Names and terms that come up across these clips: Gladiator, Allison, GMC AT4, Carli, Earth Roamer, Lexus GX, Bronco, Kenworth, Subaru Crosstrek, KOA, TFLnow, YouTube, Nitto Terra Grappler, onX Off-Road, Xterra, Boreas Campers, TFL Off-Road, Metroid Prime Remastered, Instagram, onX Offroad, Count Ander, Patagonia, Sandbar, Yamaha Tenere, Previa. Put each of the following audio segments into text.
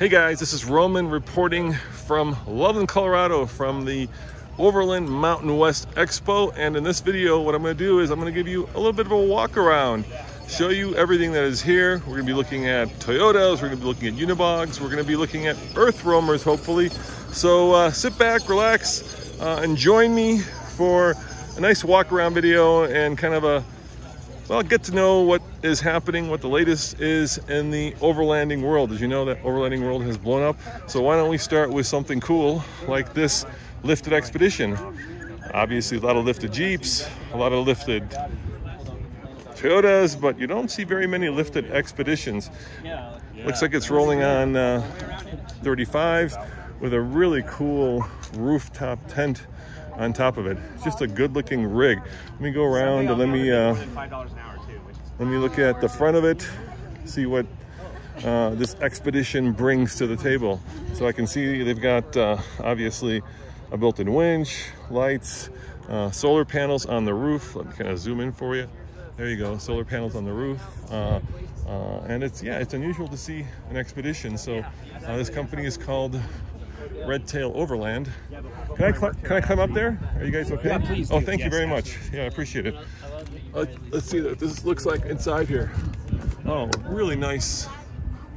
Hey guys, this is Roman reporting from Loveland, Colorado from the Overland Mountain West Expo. And in this video, what I'm going to do is I'm going to give you a little bit of a walk around, show you everything that is here. We're going to be looking at Toyotas, we're going to be looking at Unimogs, we're going to be looking at Earth Roamers, hopefully. So sit back, relax, and join me for a nice walk around video and kind of a, well, get to know what is happening, what the latest is in the overlanding world. As you know, that overlanding world has blown up. So why don't we start with something cool like this lifted expedition? Obviously, a lot of lifted Jeeps, a lot of lifted Toyotas, but you don't see very many lifted expeditions. Looks like it's rolling on 35 with a really cool rooftop tent on top of it. It's just a good looking rig. Let me go around and let me look at the front of it, see what this expedition brings to the table. So I can see they've got obviously a built-in winch, lights, solar panels on the roof. Let me kind of zoom in for you. There you go, solar panels on the roof. And it's, yeah, it's unusual to see an expedition. So this company is called Red Tail Overland. Can I climb up there? Are you guys okay? Yeah, please. Oh, thank you very much. Yeah, I appreciate it. Let's see what this looks like inside here. Oh, really nice.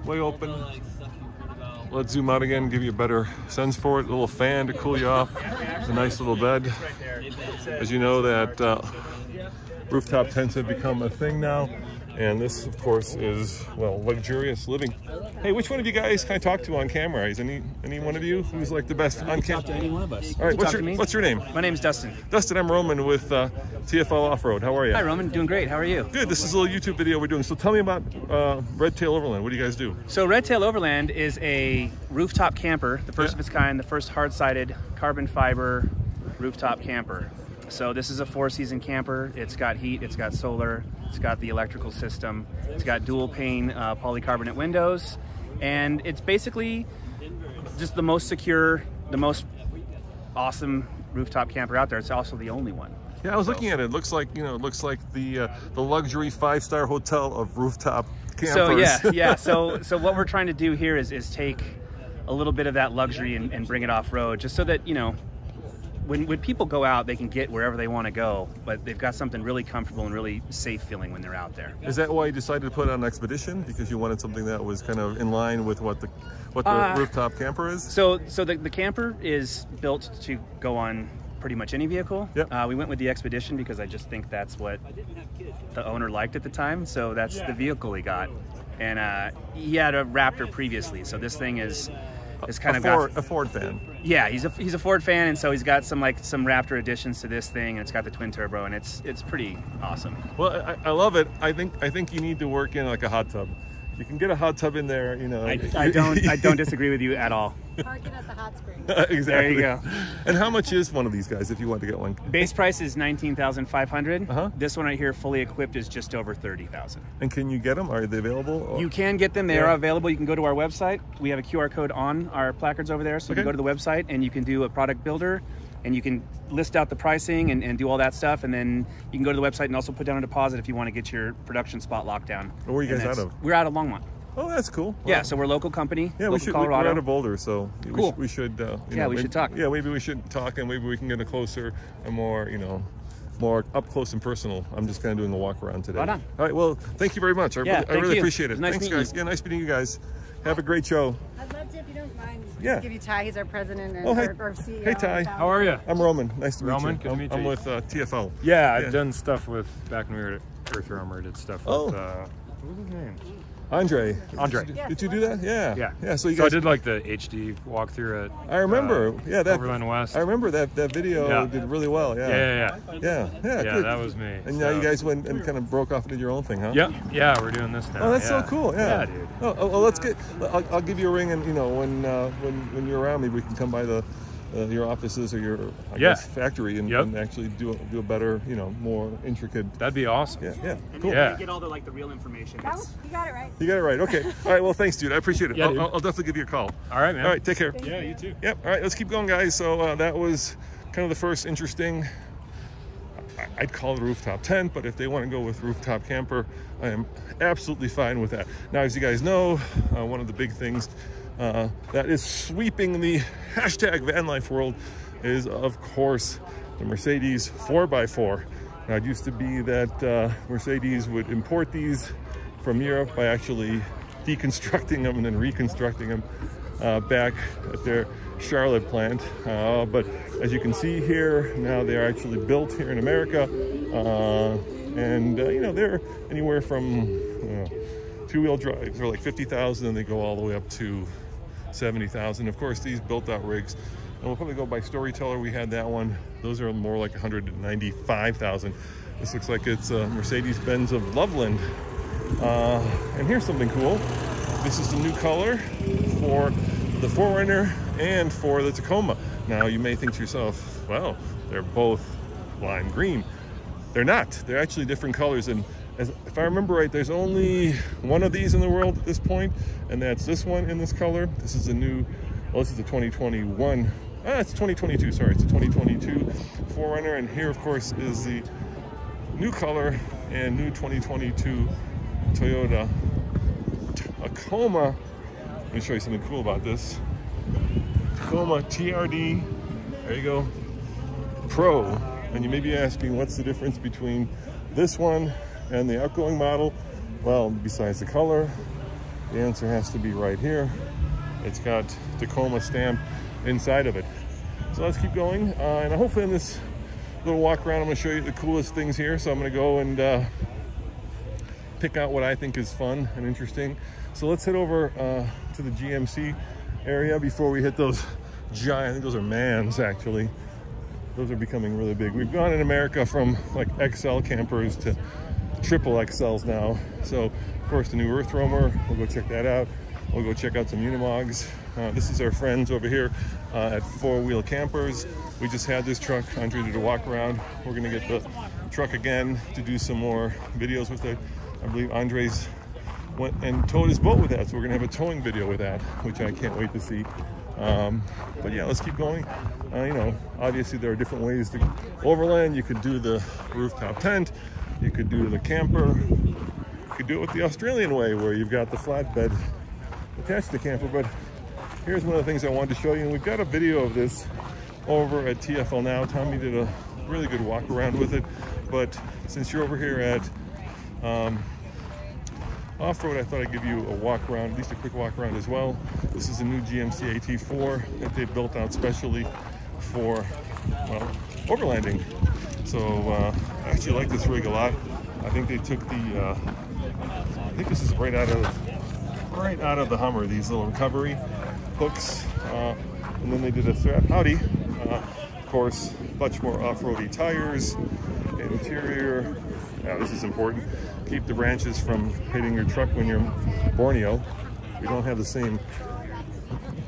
Way open. Let's zoom out again, give you a better sense for it. A little fan to cool you off. A nice little bed. As you know, that rooftop tents have become a thing now. And this, of course, is, well, luxurious living. Hey, which one of you guys can I talk to on camera? Is any one of you who's like the best on camera? Talk to any one of us. All right, what's your name? My name's Dustin. Dustin, I'm Roman with TFL Off-Road. How are you? Hi, Roman. Doing great. How are you? Good. This is a little YouTube video we're doing. So tell me about Red Tail Overland. What do you guys do? So Red Tail Overland is a rooftop camper, the first of its kind, the first hard-sided carbon fiber rooftop camper. So this is a four-season camper. It's got heat, it's got solar, it's got the electrical system, it's got dual-pane polycarbonate windows, and it's basically just the most secure, the most awesome rooftop camper out there. It's also the only one. Yeah, I was looking at it. It looks like, you know, it looks like the luxury five-star hotel of rooftop campers. So So what we're trying to do here is take a little bit of that luxury and bring it off-road, just so that, you know, when people go out, they can get wherever they want to go, but they've got something really comfortable and really safe feeling when they're out there. Is that why you decided to put on an expedition? Because you wanted something that was kind of in line with what the rooftop camper is? So the camper is built to go on pretty much any vehicle. Yep. We went with the expedition because I just think that's what the owner liked at the time. So that's the vehicle he got. And he had a Raptor previously, so this thing is... It's kind of a Ford fan. Yeah, he's a Ford fan, and so he's got some Raptor additions to this thing, and it's got the twin turbo, and it's pretty awesome. Well, I love it. I think you need to work in like a hot tub. You can get a hot tub in there, you know. I don't disagree with you at all. Parking at the hot spring. Exactly. There you go. And how much is one of these guys if you want to get one? Base price is $19,500. Uh-huh. This one right here, fully equipped, is just over $30,000. And can you get them? Are they available? Or? You can get them. They are available. You can go to our website. We have a QR code on our placards over there, so you can go to the website and you can do a product builder. And you can list out the pricing and do all that stuff. And then you can go to the website and also put down a deposit if you want to get your production spot locked down. Where are you guys out of? We're out of Longmont. Oh, that's cool. Yeah, so we're a local company, Colorado. We're out of Boulder, so cool. we should talk. Yeah, maybe we should talk, and maybe we can get a closer and more, you know, more up close and personal. I'm just kind of doing the walk around today. Right on. All right, well, thank you very much. I really appreciate it. Thanks, guys. Yeah, nice meeting you guys. Have a great show. I'd love to, if you don't mind. Yeah. Give you Ty. He's our president and our CEO. Hey Ty, how are you? I'm Roman. Nice to meet you. Roman, I'm with TFL. Yeah, I've done stuff with, back when we were at Earth Roamer, did stuff with. What was his name? Andre. Andre. Did you do that? Yeah. Yeah. Yeah. So you guys. So I did like the HD walkthrough at. I remember. That Overland West. I remember that video did really well. Yeah, that was me. And now you guys went and kind of broke off and did your own thing, huh? Yep. Yeah, we're doing this now. Oh, that's so cool. Yeah. Yeah, dude. Oh, well, let's get. I'll give you a ring, and you know when you're around, maybe we can come by the. Your offices or your factory and actually do a better, you know, more intricate. That'd be awesome. Yeah, yeah. And cool. Yeah. You get all the like the real information. You got it right. You got it right. Okay. All right. Well, thanks, dude. I appreciate it. Yeah, I'll definitely give you a call. All right, man. All right. Take care. Thank you too. Yep. All right. Let's keep going, guys. So that was kind of the first interesting. I'd call it a rooftop tent, but if they want to go with rooftop camper, I am absolutely fine with that. Now, as you guys know, one of the big things that is sweeping the hashtag van life world is, of course, the Mercedes 4x4. Now, it used to be that Mercedes would import these from Europe by actually deconstructing them and then reconstructing them back at their Charlotte plant. But as you can see here, now they're actually built here in America. You know, they're anywhere from two-wheel drives are like 50,000 and they go all the way up to 70,000. Of course, these built-out rigs, and we'll probably go by Storyteller. We had that one. Those are more like 195,000. This looks like it's a Mercedes-Benz of Loveland. And here's something cool. This is the new color for the 4Runner and for the Tacoma. Now, you may think to yourself, well, they're both lime green. They're not. They're actually different colors. And if I remember right, there's only one of these in the world at this point, and that's this one in this color. This is a new, well, this is the 2021. Ah, it's 2022, sorry. It's the 2022 4Runner. And here, of course, is the new color and new 2022 Toyota Tacoma. Let me show you something cool about this. Tacoma TRD, there you go, Pro. And you may be asking, what's the difference between this one and the outgoing model? Well, besides the color, the answer has to be right here. It's got Tacoma stamp inside of it. So let's keep going. And hopefully in this little walk around, I'm gonna show you the coolest things here. So I'm gonna go and pick out what I think is fun and interesting. So let's head over to the GMC area before we hit those giant, I think those are Mans actually. Those are becoming really big. We've gone in America from like XL campers to triple XLs now. So of course the new Earth Roamer, we'll go check that out. We'll go check out some Unimogs. This is our friends over here at Four Wheel Campers. We just had this truck. Andre did a walk around. We're gonna get the truck again to do some more videos with it. I believe Andre's went and towed his boat with that, so we're gonna have a towing video with that, which I can't wait to see. But yeah, let's keep going. You know, obviously there are different ways to overland. You could do the rooftop tent, you could do the camper, you could do it with the Australian way where you've got the flatbed attached to the camper. But here's one of the things I wanted to show you, and we've got a video of this over at TFL Now. Tommy did a really good walk around with it, but since you're over here at Off-Road, I thought I'd give you a walk around, at least a quick walk around as well. This is a new GMC AT4 that they built out specially for, well, overlanding. So I actually like this rig a lot. I think they took the, I think this is right out of the Hummer, these little recovery hooks, and then they did a Threat Howdy, of course, much more off-roady tires, interior. Now, this is important. Keep the branches from hitting your truck when you're in Borneo. We don't have the same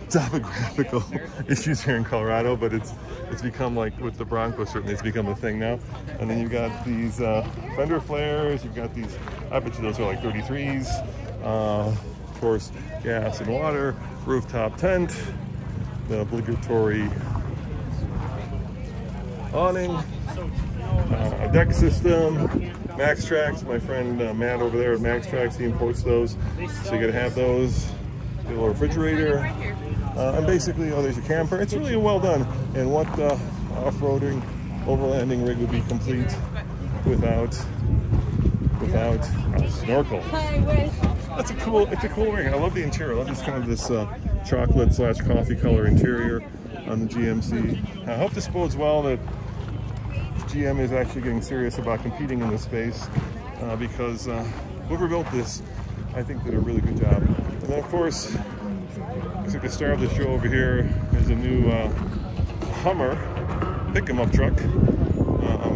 topographical issues here in Colorado, but it's become, like with the Bronco, certainly it's become a thing now. And then you've got these fender flares. You've got these, I bet you those are like 33s. Of course, gas and water, rooftop tent, the obligatory awning, deck system. Max Trax, my friend Matt over there at Max Trax, he imports those, so you gotta have those. Get a little refrigerator, and basically, oh, there's your camper. It's really well done, and what off-roading, overlanding rig would be complete without snorkel. That's a cool, it's a cool rig. I love the interior. I love this kind of this chocolate/coffee color interior on the GMC. I hope this bodes well that GM is actually getting serious about competing in this space, because whoever built this, I think, did a really good job. And then, of course, looks like the star of the show over here is a new Hummer pick-em-up truck.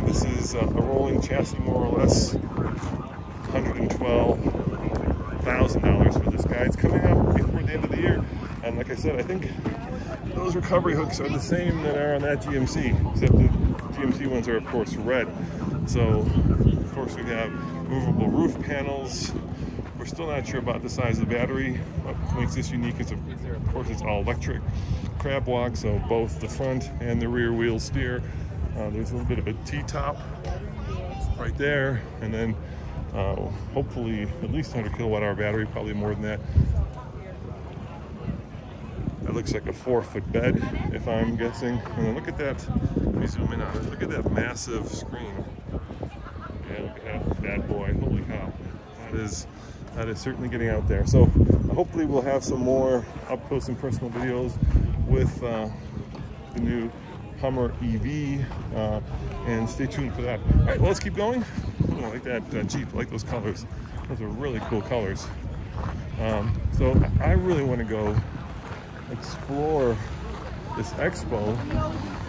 This is a rolling chassis, more or less. $112,000 for this guy. It's coming up before the end of the year, and like I said, I think those recovery hooks are the same that are on that GMC, except that GMC ones are, of course, red. So, of course, we have movable roof panels. We're still not sure about the size of the battery. What makes this unique is, of course, it's all electric crab walk, so both the front and the rear wheel steer. There's a little bit of a T-top right there, and then hopefully at least 100 kilowatt hour battery, probably more than that. That looks like a 4-foot bed, if I'm guessing. And then look at that, let me zoom in on it. Look at that massive screen. Yeah, look at that bad boy, holy cow. That is certainly getting out there. So hopefully we'll have some more up close and personal videos with the new Hummer EV, and stay tuned for that. All right, well, let's keep going. Ooh, I like that Jeep, I like those colors. Those are really cool colors. So I really want to go explore this expo,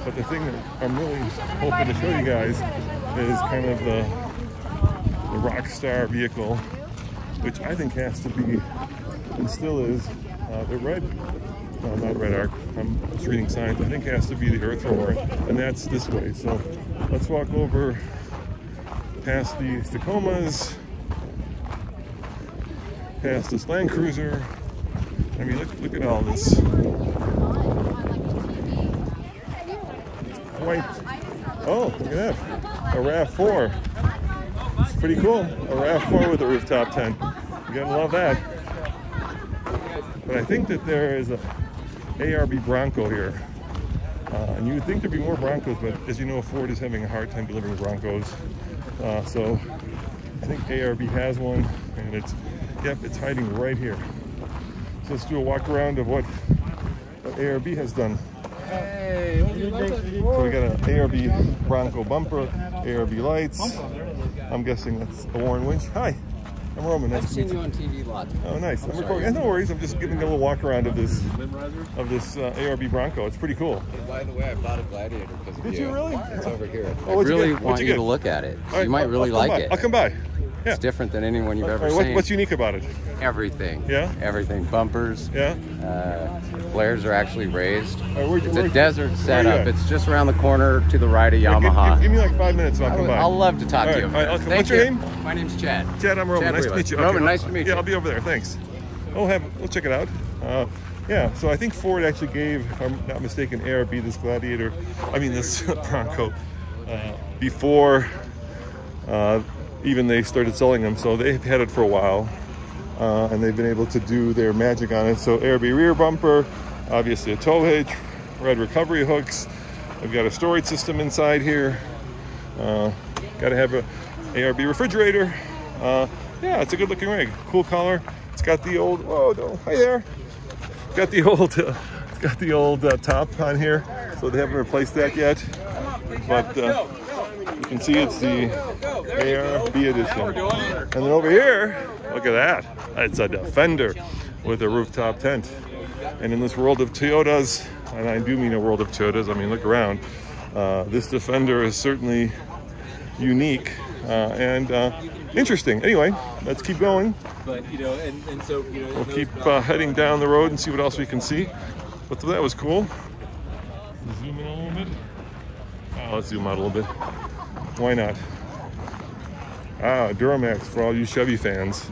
but the thing that I'm really hoping to show you guys is kind of the rock star vehicle, which I think has to be, and still is, the red, well, not Red Arc, I'm just reading signs, I think has to be the Earth Roamer, and that's this way. So let's walk over past these Tacomas, past this Land Cruiser. I mean, look at all this. It's quite, oh, look at that, a RAV4. It's pretty cool, a RAV4 with a rooftop tent. You gotta love that. But I think that there is a ARB Bronco here. And you would think there'd be more Broncos, but as you know, Ford is having a hard time delivering Broncos. So I think ARB has one, and it's, yep, it's hiding right here. So let's do a walk around of what ARB has done. Hey, so we got an ARB Bronco bumper, ARB lights. I'm guessing that's a Warren winch. Hi. I'm Roman. Nice I've seen you on TV lots. Oh, nice. I'm recording. And no worries. I'm just getting a little walk around of this ARB Bronco. It's pretty cool. And by the way, I bought a Gladiator because of you. Did you really? It's over here. Oh, I really want you to look at it. Right, you might really like it. I'll come by. Yeah. It's different than anyone you've ever seen. What's unique about it? Everything. Yeah. Everything. Bumpers. Yeah. Flares are actually raised. It's a desert setup. It's just around the corner to the right of Yamaha. Give me like 5 minutes and I'll come by. I'll love to talk to you. What's your name? My name's Chad. Chad, I'm Roman. Nice to meet you. Roman, nice to meet you. Yeah, I'll be over there. Thanks. We'll check it out. Yeah, so I think Ford actually gave, if I'm not mistaken, ARB this Gladiator, I mean this Bronco, before even they started selling them. So they've had it for a while. And they've been able to do their magic on it. So ARB rear bumper, obviously a tow hitch, red recovery hooks. I've got a storage system inside here. Gotta have a ARB refrigerator. Yeah, it's a good looking rig. Cool color. It's got the old, oh no, hi there. It's got the old top on here. So they haven't replaced that yet. But you can see it's the ARB edition. And then over here, look at that. It's a Defender with a rooftop tent. And in this world of Toyotas, and I do mean a world of Toyotas, I mean, look around. This Defender is certainly unique and interesting. Anyway, let's keep going. We'll keep heading down the road and see what else we can see. But that was cool. Zoom in a little bit. Oh, let's zoom out a little bit. Why not? Ah, Duramax for all you Chevy fans.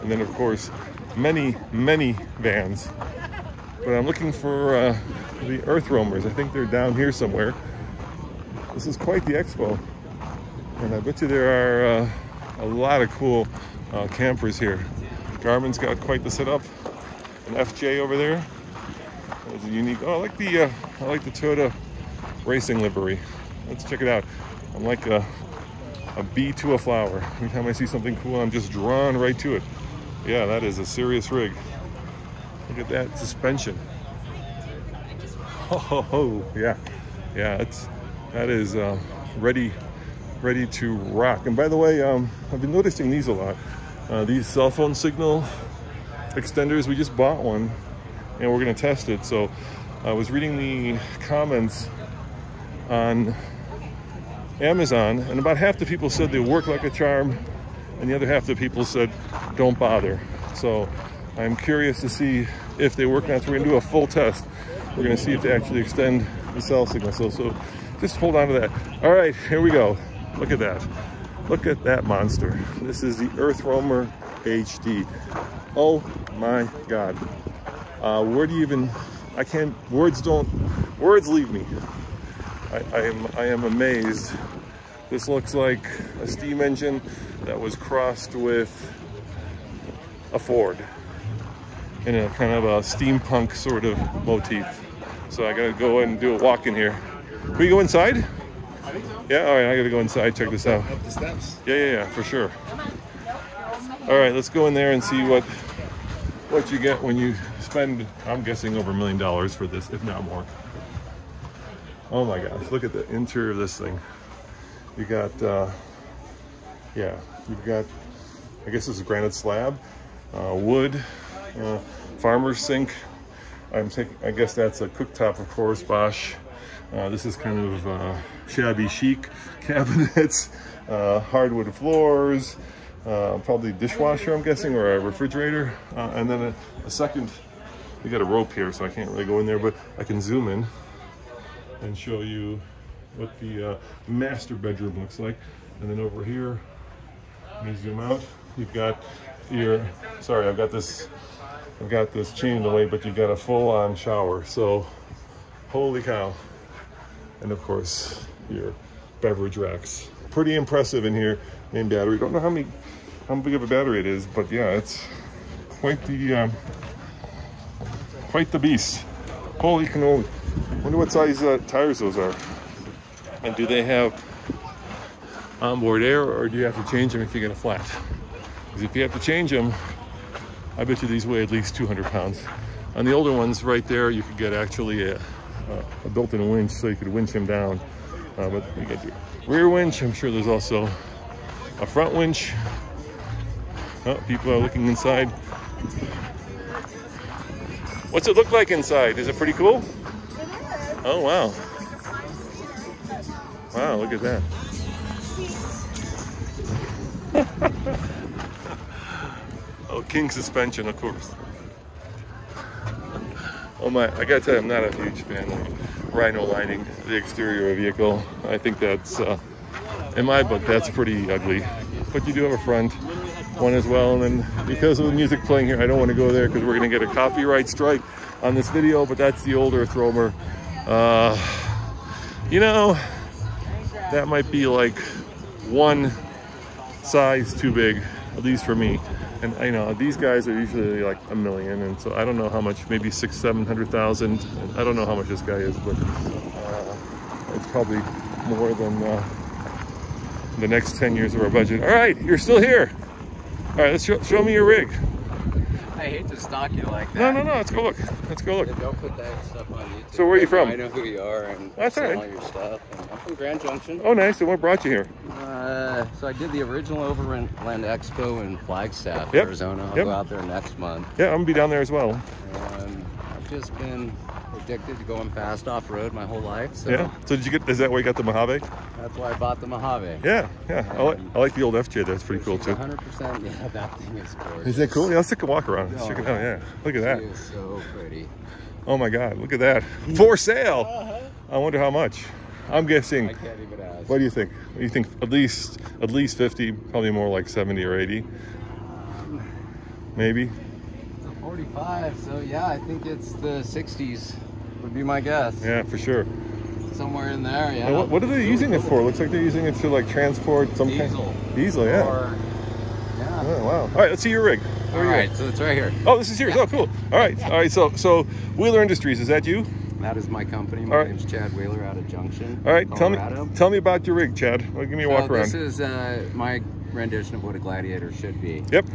And then, of course, many, many vans. But I'm looking for the Earth Roamers. I think they're down here somewhere. This is quite the expo. And I bet you there are a lot of cool campers here. Garmin's got quite the setup. An FJ over there. That's a unique. Oh, I like the Toyota racing livery. Let's check it out. I'm like a bee to a flower. Every time I see something cool, I'm just drawn right to it. Yeah, that is a serious rig. Look at that suspension. Oh, yeah. Yeah, that is ready to rock. And by the way, I've been noticing these a lot. These cell phone signal extenders, we just bought one and we're gonna test it. So I was reading the comments on Amazon, and about half the people said they work like a charm, and the other half the people said don't bother. So I'm curious to see if they work or not. So we're gonna do a full test. We're gonna see if they actually extend the cell signal. So just hold on to that. All right, here we go. Look at that. Look at that monster. This is the Earth Roamer HD. Oh my God. Where do you even, I can't, words leave me. I am amazed. This looks like a steam engine that was crossed with a Ford in a kind of a steampunk sort of motif. So I gotta go and do a walk in here. Can we go inside? I think so. Yeah, all right, I gotta go inside, check this out. Up the steps. Yeah, for sure. All right, let's go in there and see what you get when you spend, I'm guessing, over $1 million for this, if not more. Oh my gosh, look at the interior of this thing. You got, you've got, I guess this is granite slab, wood, farmer's sink. I guess that's a cooktop, of course, Bosch. This is kind of shabby chic cabinets, hardwood floors, probably dishwasher, I'm guessing, or a refrigerator. And then a second, we got a rope here, so I can't really go in there, but I can zoom in and show you what the master bedroom looks like. And then over here, let me zoom out. You've got your, sorry, I've got this chained away, but you've got a full-on shower. So, holy cow. And of course, your beverage racks. Pretty impressive in here. Main battery. Don't know how big of a battery it is, but yeah, it's quite the beast. Holy cannoli. Wonder what size tires those are. And do they have onboard air, or do you have to change them if you get a flat? Because if you have to change them, I bet you these weigh at least 200 pounds. On the older ones right there, you could get actually a built-in winch, so you could winch them down. But you get your rear winch. I'm sure there's also a front winch. Oh, people are looking inside. What's it look like inside? Is it pretty cool? It is. Oh, wow. Wow, look at that. Oh, king suspension, of course. Oh my, I gotta tell you, I'm not a huge fan of rhino lining the exterior of a vehicle. I think that's, in my book, that's pretty ugly. But you do have a front one as well. And then because of the music playing here, I don't want to go there because we're gonna get a copyright strike on this video, but that's the old Earth Roamer. You know, that might be like one size too big, at least for me. And I know these guys are usually like a million, and so I don't know how much, maybe 600,000, 700,000. I don't know how much this guy is, but it's probably more than the next 10 years of our budget. All right, you're still here. All right, let's show me your rig. I hate to stalk you like that. No, let's go look. Let's go look. Yeah, don't put that stuff on YouTube. So where are you from? I know who you are and that's all right. All your stuff. And I'm from Grand Junction. Oh, nice. And what brought you here? So I did the original Overland Expo in Flagstaff, Arizona. I'll go out there next month. Yeah, I'm going to be down there as well. And I've just been addicted to going fast off-road my whole life. So. Yeah. So did you get, is that why you got the Mojave? That's why I bought the Mojave. Yeah. I like the old FJ. That's pretty cool too. 100%. Yeah, that thing is gorgeous. Is that cool? Yeah, let's take a walk around. Let's check it out. Yeah. Look at that. It is so pretty. Oh my God. Look at that. For sale. I wonder how much. I'm guessing. I can't even ask. What do you think? You think at least 50, probably more like 70 or 80, maybe. It's a 45. So yeah, I think it's the 60s. Would be my guess. Yeah, for sure. Somewhere in there, yeah. And what are they using it for? It looks like they're using it to like transport some diesel. Diesel, yeah. Or, yeah. Oh, wow. All right, let's see your rig. All right, so it's right here. Oh, this is yours. Yeah. Oh, cool. All right. So Wheeler Industries, is that you? That is my company. My name's Chad Wheeler out of Junction. All right, tell me about your rig, Chad. Give me a walk around. This is my rendition of what a Gladiator should be. Yep.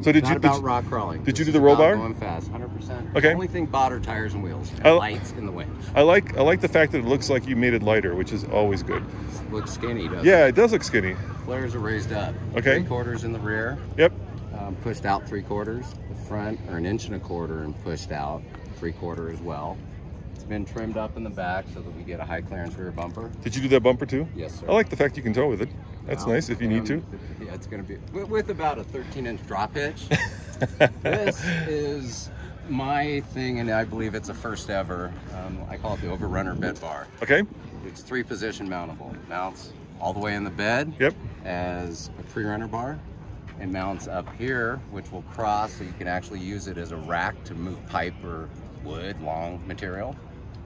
So did you rock crawling. Did you do the roll bar? Going fast, 100%. Okay. The only thing bought are tires and wheels, and lights in the winch. I like the fact that it looks like you made it lighter, which is always good. It looks skinny, doesn't it? Yeah, it does look skinny. Flares are raised up. Okay. 3/4 in the rear. Yep. Pushed out 3/4. The front are 1 1/4 inches and pushed out 3/4 as well. It's been trimmed up in the back so that we get a high clearance rear bumper. Did you do that bumper too? Yes, sir. I like the fact you can tow with it. That's nice if you need to. Yeah, it's going to be with about a 13-inch drop hitch. This is my thing, and I believe it's a first ever. I call it the Overrunner bed bar. Okay. It's 3-position mountable. It mounts all the way in the bed. Yep. As a pre-runner bar. It mounts up here, which will cross, so you can actually use it as a rack to move pipe or wood, long material.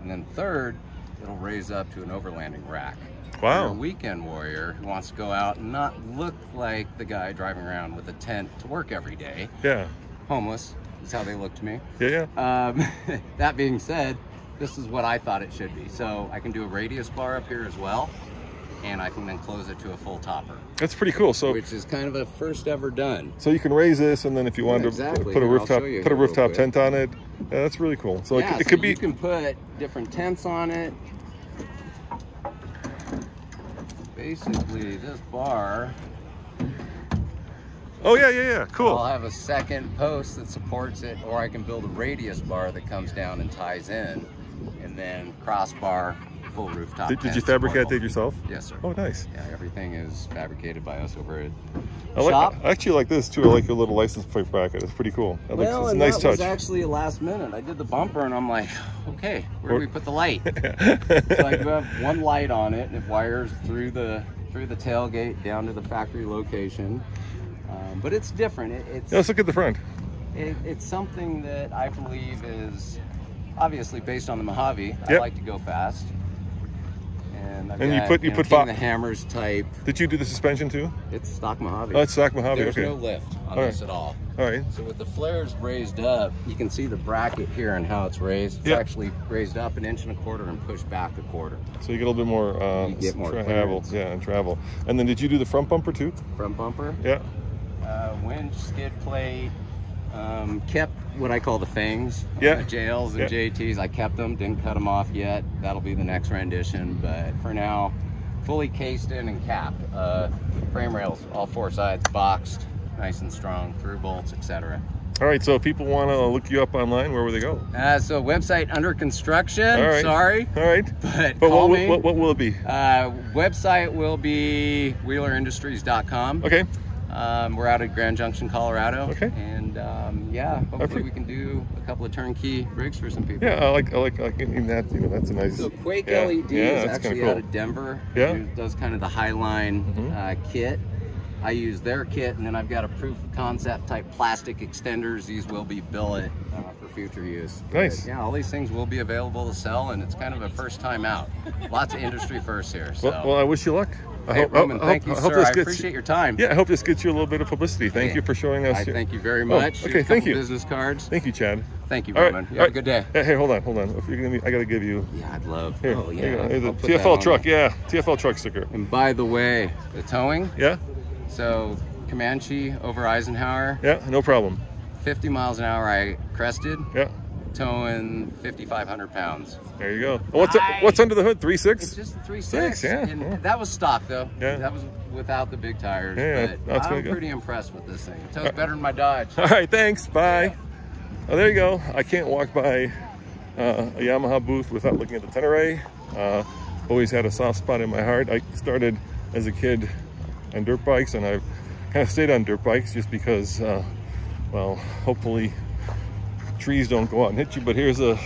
And then third, it'll raise up to an overlanding rack. Wow. You're a weekend warrior who wants to go out and not look like the guy driving around with a tent to work every day. Yeah. Homeless is how they look to me. Yeah, yeah. That being said, this is what I thought it should be. So I can do a radius bar up here as well, and I can then close it to a full topper. That's pretty cool. So, which is kind of a first ever done. So you can raise this, and then if you wanted to put a rooftop tent on it, that's really cool. So yeah, it could be. You can put different tents on it. Basically, this bar. Oh yeah, yeah, yeah. Cool. I'll have a second post that supports it, or I can build a radius bar that comes down and ties in, and then crossbar. Full rooftop. Did you fabricate that yourself? Yes, sir. Oh, nice. Yeah, everything is fabricated by us over at shop. I actually like this too. I like your little license plate bracket. It's pretty cool. I like it's a nice touch. That was actually last minute. I did the bumper and I'm like, okay, where do we put the light? So I have one light on it, and it wires through the tailgate down to the factory location. But it's different. Let's look at the front. It's something that I believe is obviously based on the Mojave. Yep. I like to go fast. And you put the hammers type. Did you do the suspension too? It's stock Mojave. Oh, it's stock Mojave. There's no lift on this at all. All right. So with the flares raised up, you can see the bracket here and how it's raised. It's actually raised up 1.25 inches and pushed back 1/4 inch. So you get a little bit more travel. Yeah, and travel. And then did you do the front bumper too? Front bumper. Yeah. Winch, skid plate. Kept what I call the fangs, JLs and JTs. I kept them, didn't cut them off yet. That'll be the next rendition, but for now, fully cased in and capped. Frame rails, all four sides, boxed, nice and strong, through bolts, etc. All right, so if people want to look you up online, where would they go? So website under construction, but call me. What will it be? Website will be wheelerindustries.com. Okay. We're out at Grand Junction, Colorado. Okay. And yeah, hopefully we can do a couple of turnkey rigs for some people. Yeah, I like getting that. You know, that's a nice. So Quake LED is actually out of Denver. Yeah. Who does kind of the Highline kit. I use their kit, and then I've got a proof of concept type plastic extenders. These will be billet for future use. Nice. But, yeah, all these things will be available to sell, and it's kind of a first time out. Lots of industry firsts here. So. Well, I wish you luck. Hey, Roman, thank you, sir. I appreciate your time. Yeah, I hope this gets you a little bit of publicity. Thank you for showing us. Thank you very much. Okay, thank you. Business cards. Thank you, Chad. Thank you, Roman. You have a good day. Hey, hold on. If you're gonna, I gotta give you. Yeah, I'd love. Here, the TFL truck. Yeah, TFL truck sticker. And by the way, the towing. Yeah. So Comanche over Eisenhower. Yeah, no problem. 50 miles an hour I crested. Yeah. Towing 5,500 pounds. There you go. What's under the hood? 3.6? It's just 3.6. Yeah. And that was stock though. Yeah. That was without the big tires. Yeah. But I'm pretty impressed with this thing. It tows better than my Dodge. All right. Thanks. Bye. Yeah. Oh, there you go. I can't walk by a Yamaha booth without looking at the Tenere. Always had a soft spot in my heart. I started as a kid on dirt bikes, and I've kind of stayed on dirt bikes just because, well, hopefully trees don't go out and hit you. But here's a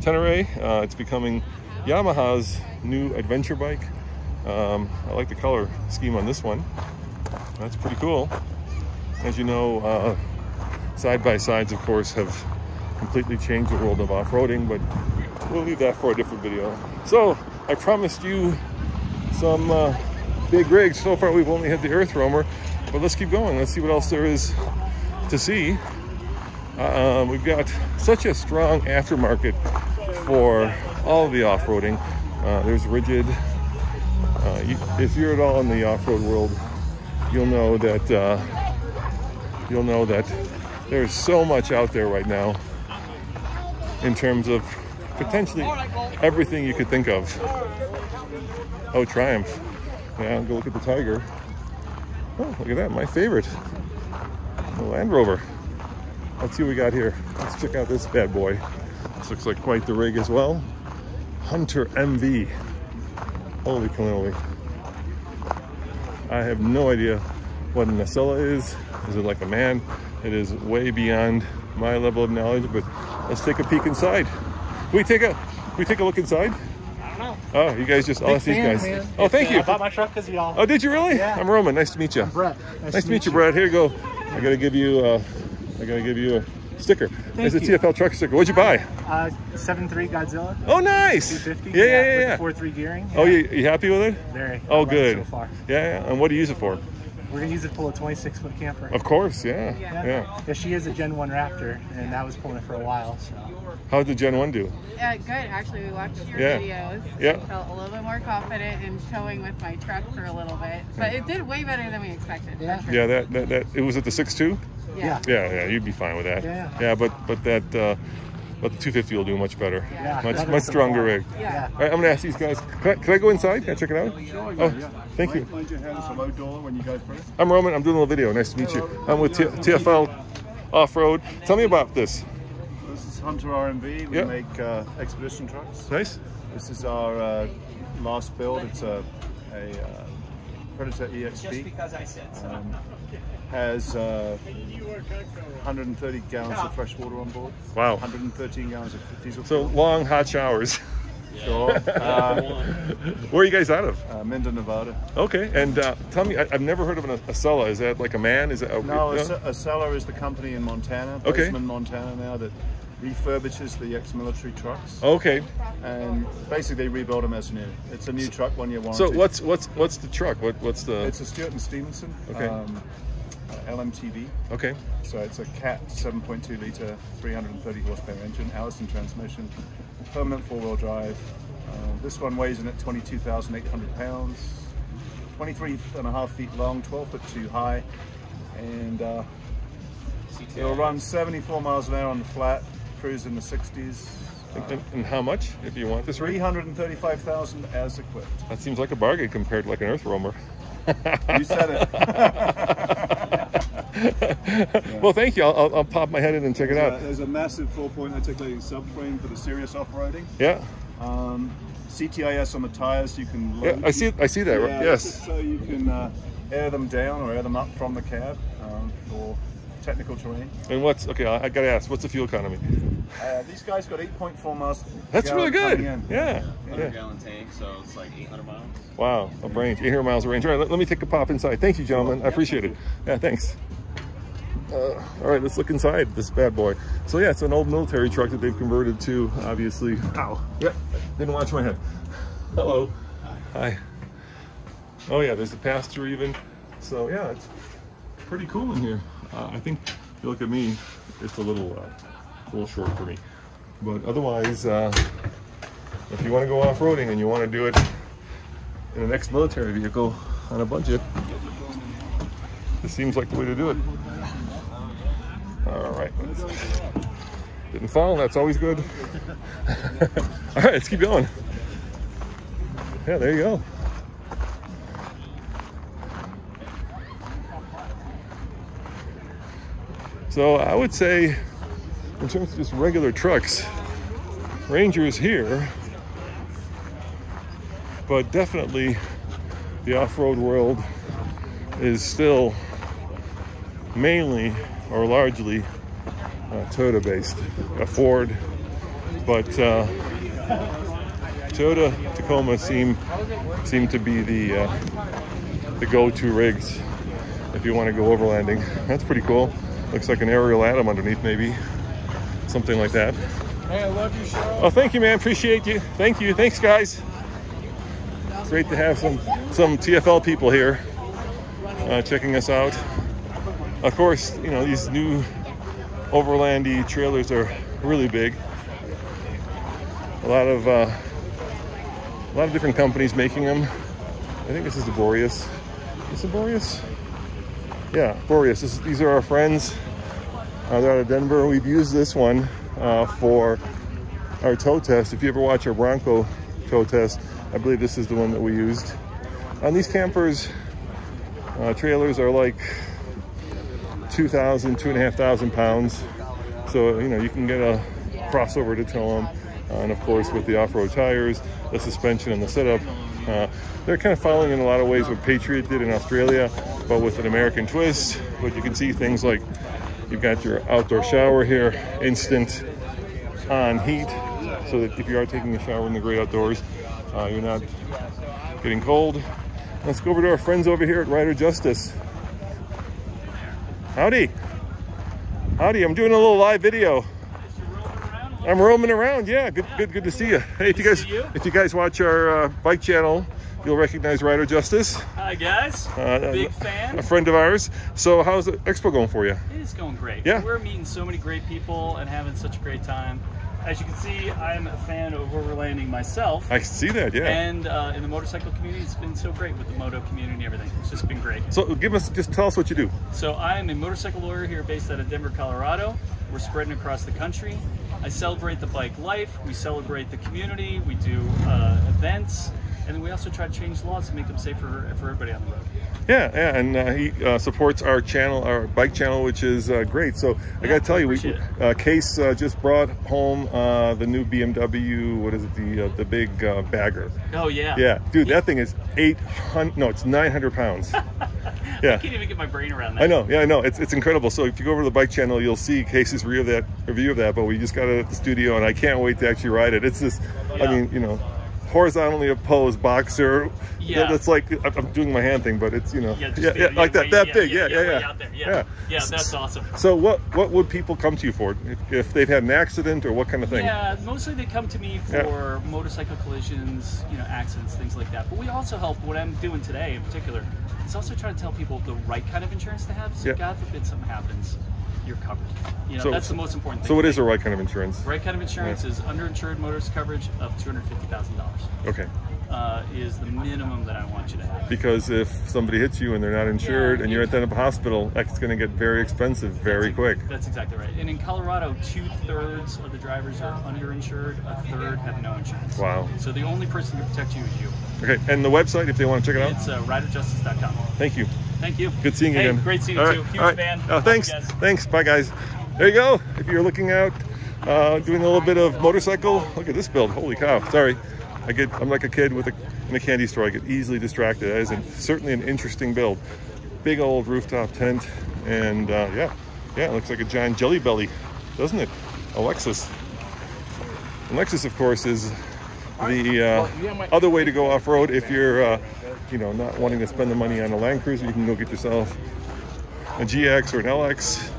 Tenere. It's becoming Yamaha's new adventure bike. I like the color scheme on this one. That's pretty cool. As you know, side-by-sides, of course, have completely changed the world of off-roading, but we'll leave that for a different video. So I promised you some big rigs. So far we've only had the Earth Roamer, but let's keep going. Let's see what else there is to see. We've got such a strong aftermarket for all of the off-roading. There's Rigid. If you're at all in the off-road world, you'll know that there's so much out there right now in terms of potentially everything you could think of. Oh, Triumph. Yeah, go look at the Tiger. Oh, look at that, my favorite. The Land Rover. Let's see what we got here. Let's check out this bad boy. This looks like quite the rig as well. Hunter MV. Holy cannoli. I have no idea what an Acela is. Is it like a man? It is way beyond my level of knowledge, but let's take a peek inside. We take a look inside? I don't know. Oh, you guys just, I'll see you guys. Man. Oh, thank you. I bought my truck because of y'all. Oh, did you really? Yeah. I'm Roman, nice to meet you. I'm Brett. Nice to meet you, Brett. Here you go. I gotta give you a sticker. It's a TFL truck sticker. What'd you buy? 7.3 Godzilla. Oh, nice. 250. Yeah. With 4.3 gearing. Yeah. Oh, you happy with it? Very. Oh, good. So far. Yeah. And what do you use it for? We're gonna use it to pull a 26-foot camper. Of course, yeah. She is a Gen 1 Raptor, and that was pulling it for a while. So. How did the Gen 1 do? Yeah, good actually. We watched your videos. Yeah. So felt a little bit more confident in towing with my truck for a little bit, but it did way better than we expected. Yeah. Sure. Yeah. That it was at the 6.2. Yeah. Yeah. You'd be fine with that. Yeah. But the 250 will do much better. Yeah. Much stronger rig. Yeah. All right, I'm gonna ask these guys. Can I go inside? Can I check it out? Sure, thank you. I'm Roman. I'm doing a little video. Nice to meet you. I'm with TFL Off-Road. Tell me about this. This is Hunter RMV. We make expedition trucks. Nice. This is our last build. It's a Predator EXP. Has 130 gallons of fresh water on board. Wow. 113 gallons of diesel. So long, hot showers. Sure. Where are you guys out of? Mendon, Nevada. Okay. And tell me, I've never heard of an Acela. Is that like a man? Is that no? Acela is the company in Montana. Bozeman, Montana now that refurbishes the ex-military trucks. Okay. And basically they rebuild them as new. It's a new truck, 1 year warranty. So what's the truck? What's the? It's a Stewart & Stevenson. Okay. LMTV. Okay. So it's a Cat 7.2 liter, 330 horsepower engine, Allison transmission, permanent four-wheel drive. This one weighs in at 22,800 pounds, 23.5 feet long, 12 foot 2 high, and it'll run 74 miles an hour on the flat, cruise in the 60s. And how much, if you want this rate? 335,000 as equipped. That seems like a bargain compared to like an Earth Roamer. You said it. Well, thank you. I'll pop my head in and check it out. There's a massive 4-point articulating subframe for the serious off-roading. Yeah. CTIS on the tires, so you can load. Yeah, I see that. Right? Yes. So you can air them down or air them up from the cab for technical terrain. And I gotta ask, what's the fuel economy? These guys got 8.4 miles. That's really good. Yeah. 100-gallon tank, so it's like 800 miles. Wow, of range. 800 miles of range. All right, let me take a pop inside. Thank you, gentlemen. I appreciate it. Yeah, thanks. All right, let's look inside this bad boy. So yeah, it's an old military truck that they've converted to, obviously. Ow. Yep. Didn't watch my head. Hello. Hi. Oh yeah, there's the pasture even. So yeah, it's pretty cool in here. I think if you look at me, it's a little short for me. But otherwise, if you want to go off-roading and you want to do it in an ex-military vehicle on a budget, this seems like the way to do it. All right. Didn't fall. That's always good. All right, let's keep going. Yeah, there you go. So I would say, in terms of just regular trucks, Ranger's here, but definitely the off-road world is still mainly or largely Toyota based, Ford, but Toyota Tacoma seem to be the go-to rigs if you want to go overlanding. That's pretty cool. Looks like an aerial atom underneath, maybe something like that. Hey, I love your show. Oh, thank you, man. Appreciate you. Thank you. Thanks, guys. It's great to have some TFL people here checking us out. Of course, you know, these new overlandy trailers are really big. A lot of different companies making them. I think this is the Boreas. Is it Boreas? Yeah, Boreas. These are our friends. They're out of Denver. We've used this one for our tow test. If you ever watch our Bronco tow test, I believe this is the one that we used. On these campers, trailers are like 2,000, 2,500 pounds. So, you know, you can get a crossover to tow them. And of course, with the off-road tires, the suspension and the setup, they're kind of following in a lot of ways what Patriot did in Australia, but with an American twist. But you can see things like you've got your outdoor shower here, instant on heat, so that if you are taking a shower in the great outdoors, you're not getting cold. Let's go over to our friends over here at Rider Justice. Howdy. Howdy, I'm doing a little live video. I'm roaming around. Yeah, good to see you. Hey, if you guys watch our bike channel, you'll recognize Rider Justice. Hi guys, big fan, a friend of ours. So how's the expo going for you? It's going great. Yeah, we're meeting so many great people and having such a great time. As you can see, I'm a fan of overlanding myself. I see that, yeah. And in the motorcycle community, it's been so great with the moto community and everything. It's just been great. So just tell us what you do. So I'm a motorcycle lawyer here based out of Denver, Colorado. We're spreading across the country. I celebrate the bike life. We celebrate the community. We do events. And then we also try to change laws to make them safer for everybody on the road. Yeah, yeah, and he supports our channel, our bike channel, which is great. So I gotta tell you, Case just brought home the new BMW. What is it? The big bagger. Oh yeah. Yeah, dude, that thing is 800. No, it's 900 pounds. Yeah. I can't even get my brain around that. I know. Yeah, I know. It's incredible. So if you go over to the bike channel, you'll see Case's review of that. But we just got it at the studio, and I can't wait to actually ride it. It's this. Yeah. I mean, you know. Horizontally opposed boxer. Yeah, that's like I'm doing my hand thing, but it's, you know, like that big. Yeah, that's awesome. So what would people come to you for if they've had an accident or what kind of thing? Yeah, mostly they come to me for motorcycle collisions, you know, accidents, things like that. But we also help. What I'm doing today in particular is also trying to tell people the right kind of insurance to have. So God forbid something happens, you're covered. You know, so that's the most important thing. So what is the right kind of insurance? The right kind of insurance is underinsured motorist coverage of $250,000. Okay. Is the minimum that I want you to have. Because if somebody hits you and they're not insured and you're at the end of a hospital, that's going to get very expensive very quick. That's exactly right. And in Colorado, 2/3 of the drivers are underinsured, 1/3 have no insurance. Wow. So the only person who can protect you is you. Okay. And the website, if they want to check it out? It's riderjustice.com. Thank you. Thank you. Good seeing you again. Great seeing you too. Huge fan. Thanks. Thanks. Bye guys. There you go. If you're looking out, doing a little bit of motorcycle, look at this build. Holy cow. Sorry. I'm like a kid in a candy store. I get easily distracted. That is certainly an interesting build. Big old rooftop tent, and it looks like a giant jelly belly, doesn't it? Alexis. Alexis, of course, is the other way to go off-road. If you're, you know, not wanting to spend the money on a Land Cruiser, you can go get yourself a GX or an LX,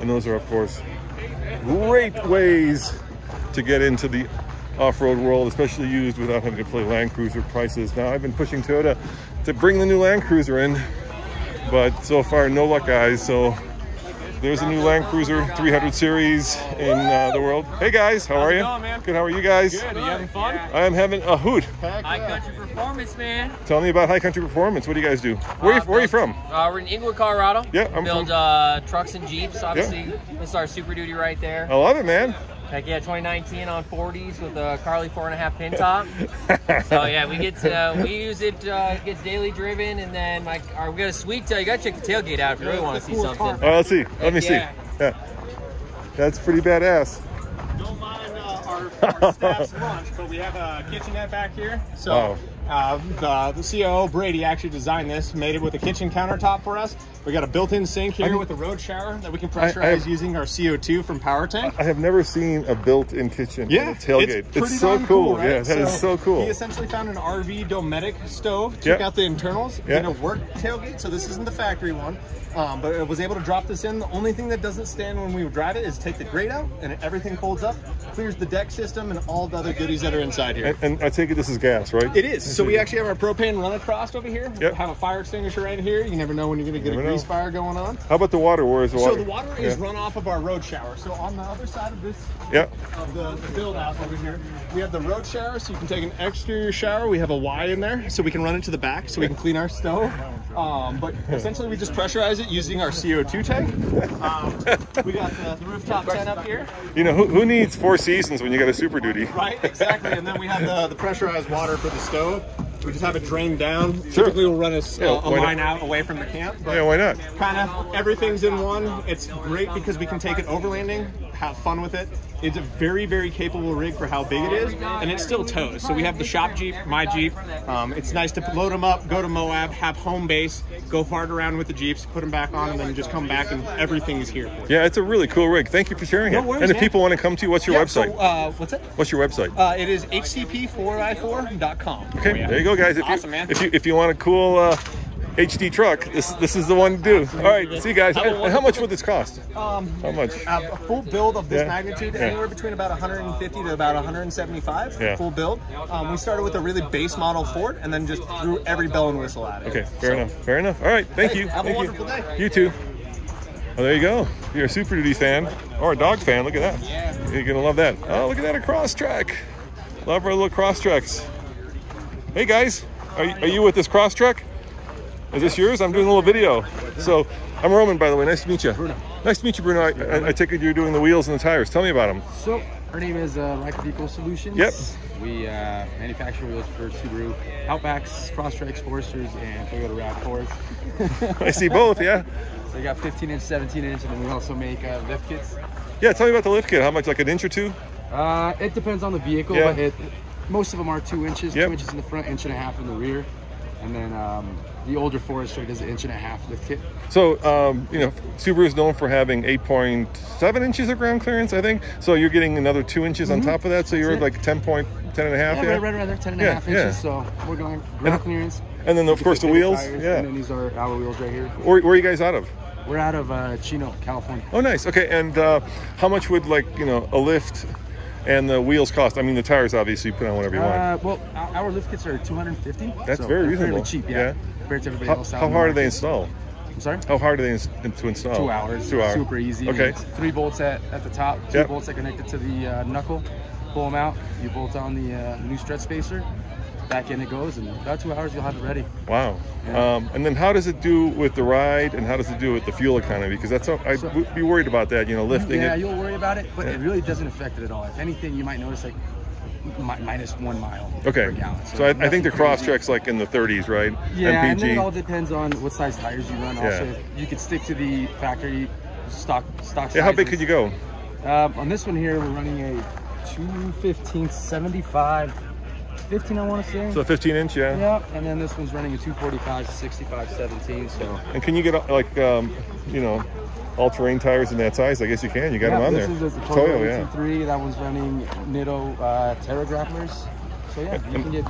and those are, of course, great ways to get into the off-road world, especially used without having to play Land Cruiser prices. Now, I've been pushing Toyota to bring the new Land Cruiser in, but so far, no luck, guys. So there's a new Land Cruiser 300 series in the world. Hey, guys, how are you? How's it going, man? Good, how are you guys? Good, are you having fun? Yeah. I am having a hoot. High Country Performance, man. Tell me about High Country Performance. What do you guys do? Where are you from? We're in Englewood, Colorado. Yeah, I'm build trucks and Jeeps, obviously. Yeah. It's our Super Duty right there. I love it, man. Heck yeah, 2019 on 40s with a Carli 4.5 pin top. So yeah, we gets daily driven, and then like we got a sweet tail. You gotta check the tailgate out if you really want to see something. All right, let's see. Let me see. Yeah, that's pretty badass. Don't mind our staff's lunch, but we have a kitchenette back here. So. Wow. The COO, Brady, actually designed this, made it with a kitchen countertop for us. We got a built-in sink here with a road shower that we can pressurize using our CO2 from Power Tank. I have never seen a built-in kitchen in a tailgate. It's so cool. Right? Yeah, that is so cool. He essentially found an RV Dometic stove, took out the internals, did a work tailgate, so this isn't the factory one. But I was able to drop this in. The only thing that doesn't stand when we drive it is take the grate out, and everything folds up, clears the deck system, and all the other goodies that are inside here. And I take it this is gas, right? It is. So we actually have our propane run across over here. Yep. We have a fire extinguisher right here. You never know when you're going to get a grease fire going on. How about the water? Where is the water? So the water is run off of our road shower. So on the other side of this, of the build out over here, we have the road shower. So you can take an exterior shower. We have a Y in there, so we can run it to the back, so we can clean our stove. But essentially, we just pressurize it using our CO2 tank. We got the rooftop tent up here. You know, who needs four seasons when you got a Super Duty? Right, exactly. And then we have the pressurized water for the stove. We just have it drained down. Sure. Typically, we'll run a line out away from the camp. But yeah, why not? Kind of everything's in one. It's great because we can take it overlanding, have fun with it. It's a very, very capable rig for how big it is, and it still tows. So we have the shop Jeep, my Jeep. It's nice to load them up, go to Moab, have home base, go fart around with the Jeeps, put them back on, and then just come back, and everything's here for you. Yeah, it's a really cool rig. Thank you for sharing it. And if people want to come to you, what's your website? So, what's your website? It is hcp4i4.com. Okay, there you go, guys. If you want a cool HD truck, this is the one to do. All right, see you guys. How much would this cost? How much? A full build of this magnitude, anywhere between about 150 to about 175. Full build. We started with a really base model Ford, and then just threw every bell and whistle at it. Okay, fair enough. All right, thank you. Have a wonderful day. You too. Well, there you go. If you're a Super Duty fan or a dog fan, look at that. You're gonna love that. Oh, look at that, a Crosstrek. Love our little Crosstreks. Hey guys, are you with this Crosstrek? Is this yours? I'm doing a little video. So I'm Roman, by the way. Nice to meet you. Bruno. Nice to meet you, Bruno. I take it you're doing the wheels and the tires. Tell me about them. So our name is Micro Vehicle Solutions. Yep. We manufacture wheels for Subaru Outbacks, Crosstreks, Foresters, and Toyota RAV4s. I see both, yeah. So you got 15-inch, 17-inch, and then we also make lift kits. Yeah, tell me about the lift kit. How much, like an inch or two? It depends on the vehicle, but most of them are 2 inches. Yep. 2 inches in the front, 1.5 inches in the rear. And then the older Forester does an 1.5 inch lift kit. So, you know, Subaru is known for having 8.7 inches of ground clearance, I think. So you're getting another 2 inches on top of that. So you're like 10.5. Yeah, right around 10.5 inches. Yeah. So we're going ground clearance. And then, of course, the wheels. Tires, and then these are our wheels right here. Where are you guys out of? We're out of Chino, California. Oh, nice. Okay. And how much would, like, you know, a lift and the wheels cost? I mean, the tires, obviously, you put on whatever you want. Well, our lift kits are $250. That's very reasonable. Cheap, yeah. Compared to everybody else. How hard do they install? I'm sorry? How hard are they to install? 2 hours. 2 hours. Super easy. Okay. 3 bolts at the top, 2 bolts that connect it to the knuckle. Pull them out. You bolt on the new strut spacer. Back in it goes, and about 2 hours you'll have it ready. Wow. Yeah. And then how does it do with the ride, and how does it do with the fuel economy? Because that's how I'd be worried about that, you know, lifting it. Yeah, you'll worry about it, but it really doesn't affect it at all. If anything, you might notice like minus 1 mile per gallon. So I think the Crosstrek's like in the 30s, right? Yeah, MPG. And then it all depends on what size tires you run. Also, you could stick to the factory stock sizes. How big could you go? On this one here, we're running a 215, 75, 15, I want to say. So 15 inch, yeah. Yeah, and then this one's running a 245, 65, 17. So. And can you get like, you know, all-terrain tires in that size? I guess you can. You got them on there. This is a Toyo, yeah. That one's running Nitto Terra Grapplers. So yeah, you can get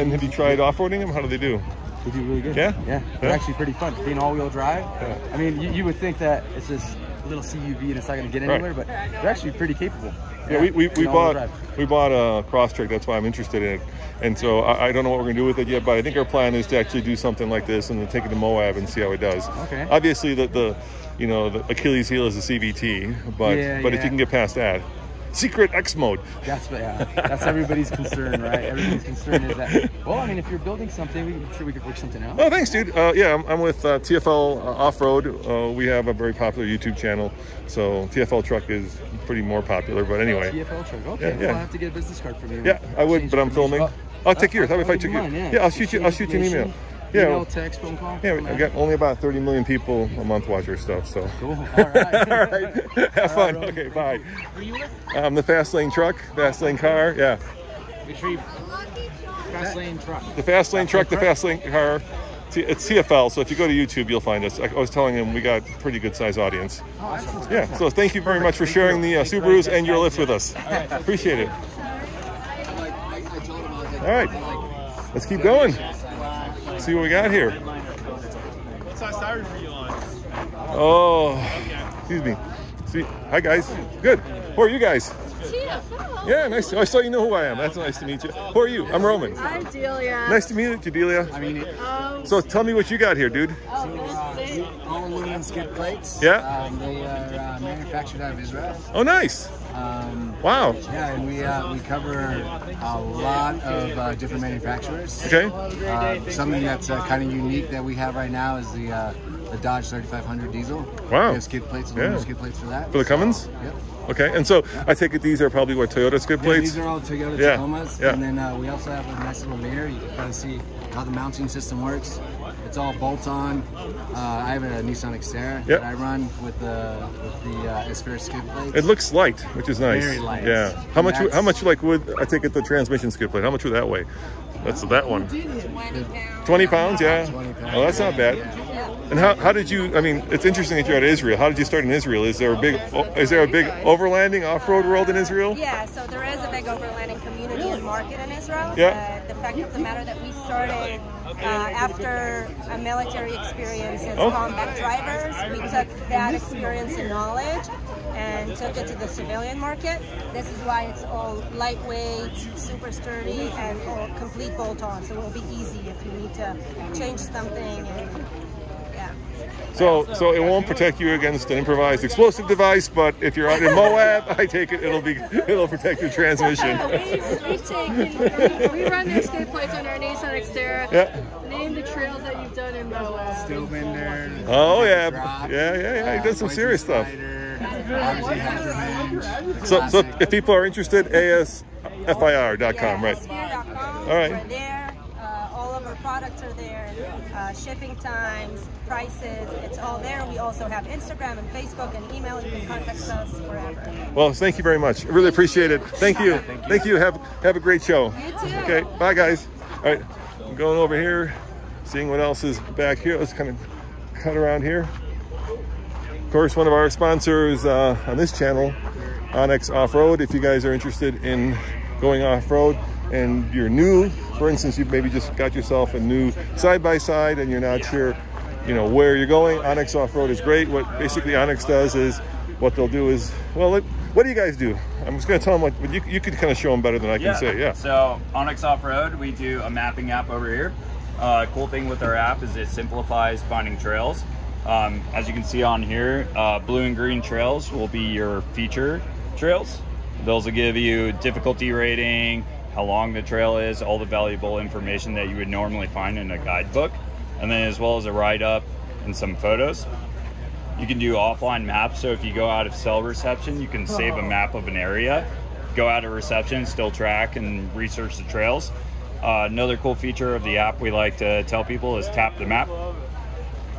and have you tried off-roading them? How do they do? They do really good. Yeah? Yeah, they're actually pretty fun. Being all-wheel drive, I mean, you would think that it's just a little CUV and it's not going to get anywhere, but they're actually pretty capable. Yeah, we bought a Crosstrek. That's why I'm interested in it. And so I don't know what we're going to do with it yet, but I think our plan is to actually do something like this and then take it to Moab and see how it does. Okay. Obviously, you know, the Achilles heel is the CVT, but if you can get past that, secret X mode. That's everybody's concern, right? Everybody's concern is that. Well, I mean, if you're building something, I'm sure we could work something out. Oh, thanks, dude. Yeah, I'm with TFL Off-Road. We have a very popular YouTube channel, so TFLtruck is pretty more popular. But anyway, TFLtruck. Okay, well, I'll have to get a business card from you. Yeah, I would, but I'm filming. I'll take yours. How about if I took yours? Yeah, I'll shoot you an email. Yeah, email, text, phone call. Yeah, I've got only about 30 million people a month watch our stuff, so. Cool, all right. All right, have fun. Right, okay, bye. Are you with? The Fast Lane Truck, Fast Lane Car, yeah. Fast Lane Truck. The Fast Lane Truck, the Fast Lane Car. It's TFL, so if you go to YouTube, you'll find us. I was telling him we got a pretty good size audience. Oh, that's yeah, so thank you very much for sharing the Subarus and your lift with us. Right. Appreciate it. All right, let's keep going. See what we got here. What size tires are you on? Oh, excuse me. See, hi guys. Good. Who are you guys? TFL. Yeah, nice. I saw you know who I am. That's nice to meet you. Who are you? I'm Roman. I'm Delia. Nice to meet you, Delia. I mean, so tell me what you got here, dude. All aluminum skid plates. Yeah. They are manufactured out of Israel. Oh, nice. Wow. Yeah, and we cover a lot of different manufacturers. Okay. Something that's kind of unique that we have right now is the Dodge 3500 diesel. Wow. We have skid plates, aluminum skid plates for that. For the Cummins? Yep. Okay, and so I take it these are probably what, Toyota skid plates? These are all Toyota Tacomas, and then we also have a nice little mirror. You can kind of see how the mounting system works. It's all bolt on. I have a Nissan Xterra that I run with the Xterra skid plates. It looks light, which is nice. Very light. Yeah. How much like would I take it the transmission skid plate? How much would that weigh? That's that one. 20 pounds. 20 pounds. Yeah. 20 pounds. Oh, that's not bad. Yeah. And how did you? I mean, it's interesting that you're out of Israel. How did you start in Israel? Is there a big overlanding off-road world in Israel? Yeah, so there is a big overlanding community and market in Israel. Yeah. The fact of the matter that we started after a military experience as combat drivers, we took that experience and knowledge and took it to the civilian market. This is why it's all lightweight, super sturdy, and all complete bolt-on. So it will be easy if you need to change something. So it won't protect you against an improvised explosive device, but if you're out in Moab, I take it it'll protect your transmission. we run the escape points on our Nissan Xterra. Yeah. Name the trails that you've done in Moab. Stillwinder. Oh yeah, drop, yeah. He does some serious stuff. So if people are interested, asfir.com, right? Asfir.com. All right. We're there. All of our products are there. Shipping times, prices, it's all there. We also have Instagram and Facebook and email. You can contact us wherever. Well, thank you very much. I really appreciate it. Thank you. Thank you. Have a great show. You too. Okay, bye guys. All right, I'm going over here, seeing what else is back here. Let's kind of cut around here. Of course, one of our sponsors on this channel, onX Off-Road. If you guys are interested in going off-road and you're new, for instance, you've maybe just got yourself a new side-by-side and you're not sure, you know, where you're going, onX Off-Road is great. What basically onX does is, what they'll do is, well, what do you guys do? I'm just going to tell them what you could kind of show them better than I can say. Yeah. So onX Off-Road, we do a mapping app over here. Cool thing with our app is it simplifies finding trails. As you can see on here, blue and green trails will be your feature trails. Those will give you difficulty rating, how long the trail is, all the valuable information that you would normally find in a guidebook, and then as well as a write-up and some photos. You can do offline maps, so if you go out of cell reception, you can save a map of an area, go out of reception, still track and research the trails. Another cool feature of the app we like to tell people is tap the map.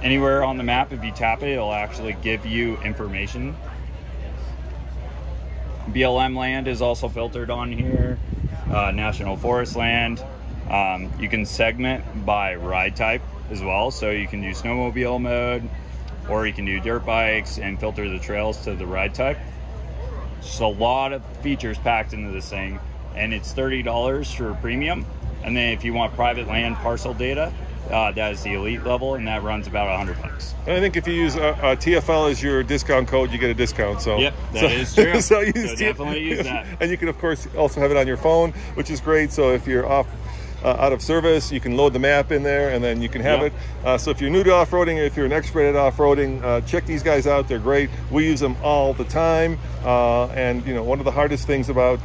Anywhere on the map, if you tap it, it'll actually give you information. BLM land is also filtered on here. National forest land. You can segment by ride type as well, so you can do snowmobile mode or you can do dirt bikes and filter the trails to the ride type. Just a lot of features packed into this thing, and it's $30 for premium, and then if you want private land parcel data, that is the elite level, and that runs about $100. And I think if you use TFL as your discount code, you get a discount. So yep, that is true. so definitely use that. And you can, of course, also have it on your phone, which is great. So if you're out of service, you can load the map in there, and then you can have it. So if you're new to off-roading, or if you're an expert at off-roading, check these guys out. They're great. We use them all the time. And you know, one of the hardest things about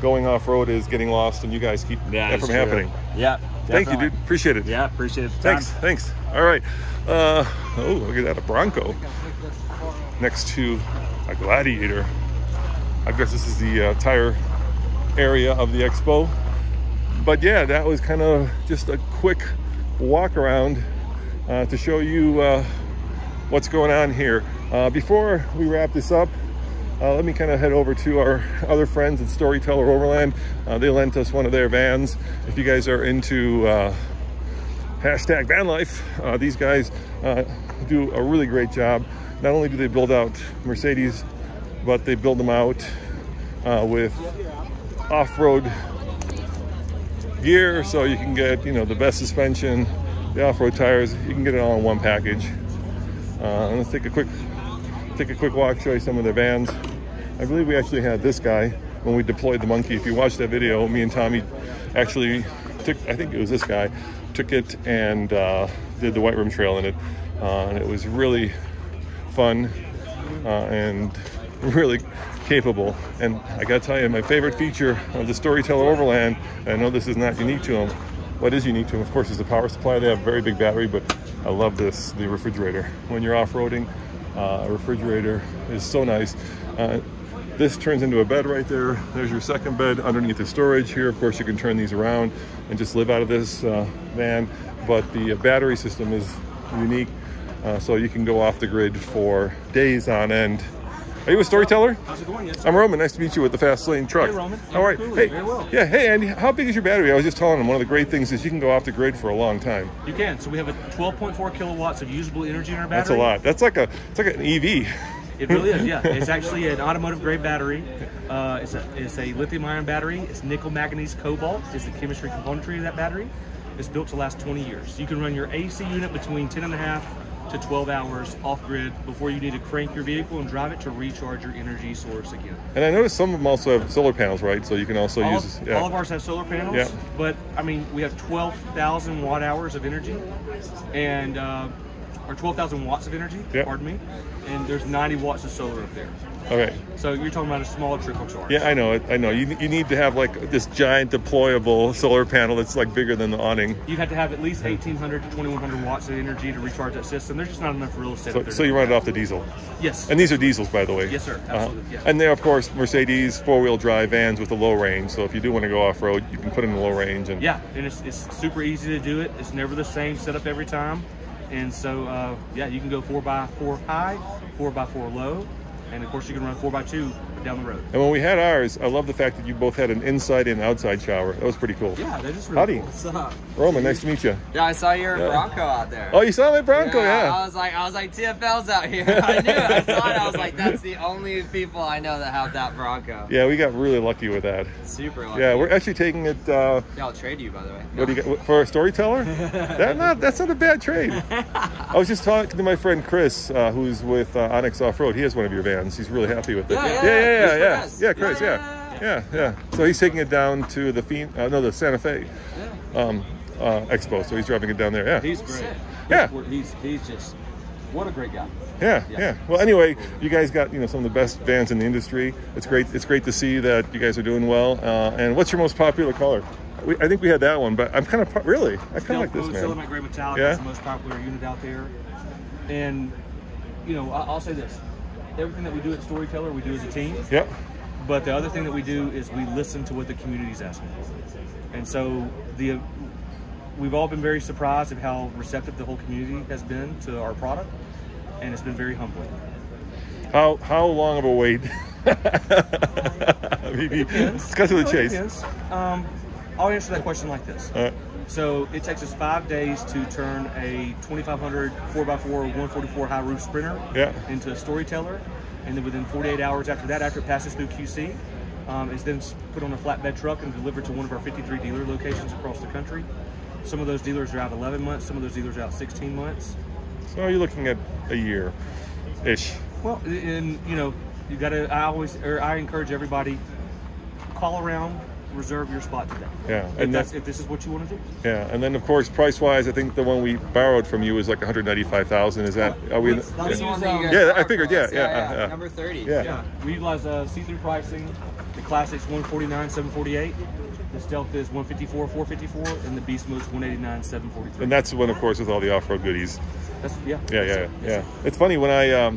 going off-road is getting lost, and you guys keep that from happening. Yeah. Definitely. Thank you, dude. Appreciate it. Yeah, appreciate it. Thanks. All right. Oh, look at that, a Bronco next to a Gladiator. I guess this is the tire area of the expo. But yeah, that was kind of just a quick walk around to show you what's going on here. Before we wrap this up, let me kind of head over to our other friends at Storyteller Overland. They lent us one of their vans. If you guys are into #vanlife, these guys do a really great job. Not only do they build out Mercedes, but they build them out with off-road gear, so you can get, you know, the best suspension, the off-road tires. You can get it all in one package. Let's take a quick walk, show you some of their vans. I believe we actually had this guy when we deployed the monkey. If you watch that video, me and Tommy actually took, I think it was this guy, took it and did the White Room Trail in it. And it was really fun and really capable. And I gotta tell you, my favorite feature of the Storyteller Overland, and I know this is not unique to them, what is unique to them, of course, is the power supply. They have a very big battery, but I love this, the refrigerator. When you're off-roading, a refrigerator is so nice. This turns into a bed right there. There's your second bed underneath the storage here. Of course, you can turn these around and just live out of this van, but the battery system is unique, so you can go off the grid for days on end Are you a storyteller? How's it going? Yes, sir. I'm Roman. Nice to meet you with the Fast Lane Truck. Hey, Roman. All right. Hey. Very well. Yeah. Hey, Andy. How big is your battery? I was just telling him one of the great things is you can go off the grid for a long time. You can. So we have a 12.4 kilowatts of usable energy in our battery. That's a lot. That's like a. It's like an EV. It really is, yeah. It's actually an automotive grade battery. It's a lithium ion battery. It's nickel manganese cobalt. It's the chemistry componentry of that battery. It's built to last 20 years. You can run your AC unit between 10.5 to 12 hours off grid before you need to crank your vehicle and drive it to recharge your energy source again. And I noticed some of them also have solar panels, right? So you can also use... Yeah. All of ours have solar panels, yeah. But I mean, we have 12,000 watt hours of energy and... or 12,000 watts of energy, yep. Pardon me, and there's 90 watts of solar up there. Okay. So you're talking about a small trickle charge. Yeah, I know. You need to have like this giant deployable solar panel that's like bigger than the awning. You have to have at least 1,800 to 2,100 watts of energy to recharge that system. There's just not enough real estate. So you run it off the diesel? Yes. And these are diesels, by the way? Yes, sir. Absolutely. Uh-huh. Yeah. And they're, of course, Mercedes four-wheel drive vans with a low range. So if you do want to go off-road, you can put in the low range. And yeah, and it's super easy to do it. It's never the same setup every time. And so, yeah, you can go 4x4 high, 4x4 low, and of course you can run 4x2 down the road. And when we had ours, I love the fact that you both had an inside and outside shower. That was pretty cool. Yeah, that is really cool. What's up? Roman, nice to meet you. Yeah, I saw your Bronco out there. Oh, you saw my Bronco, yeah. I was like, TFL's out here. I knew it. I saw it. I was like, that's the only people I know that have that Bronco. Yeah, we got really lucky with that. Super lucky. Yeah, we're actually taking it. Yeah, I'll trade you, by the way. What do you got for a storyteller? that's not a bad trade. I was just talking to my friend Chris, who's with onX Off-Road. He has one of your vans. He's really happy with it. Yeah, Chris, yeah. So he's taking it down to the Santa Fe Expo. So he's driving it down there. Yeah, he's great. Yeah, he's just what a great guy. Yeah. Well, anyway, you guys got some of the best vans in the industry. It's great. It's great to see that you guys are doing well. And what's your most popular color? I think we had that one, but I'm kind of I kind of like this man. Still in my gray metallic. Yeah, it's the most popular unit out there. And I'll say this. Everything that we do at Storyteller, we do as a team. Yep. But the other thing that we do is we listen to what the community's asking for. And so we've all been very surprised at how receptive the whole community has been to our product, and it's been very humbling. How long of a wait? Maybe. Let's cut to the chase. I'll answer that question like this. All right. So it takes us 5 days to turn a 2,500 4x4 144 high roof Sprinter into a Storyteller, and then within 48 hours after that, after it passes through QC, it's then put on a flatbed truck and delivered to one of our 53 dealer locations across the country. Some of those dealers are out 11 months, some of those dealers are out 16 months. So you're looking at a year-ish. Well, and you got to. I encourage everybody, call around. Reserve your spot today. Yeah, and if this is what you want to do. Yeah, and then of course, price-wise, I think the one we borrowed from you is like $195,000. Is that? Are we? That's the one that you guys I figured. Yeah. Number 30. Yeah. We utilize see-through pricing. The Classic's $149,748. The Stealth is $154,454, and the Beast Mode's $189,743. And that's the one, of course, with all the off-road goodies. Yeah. It's funny when I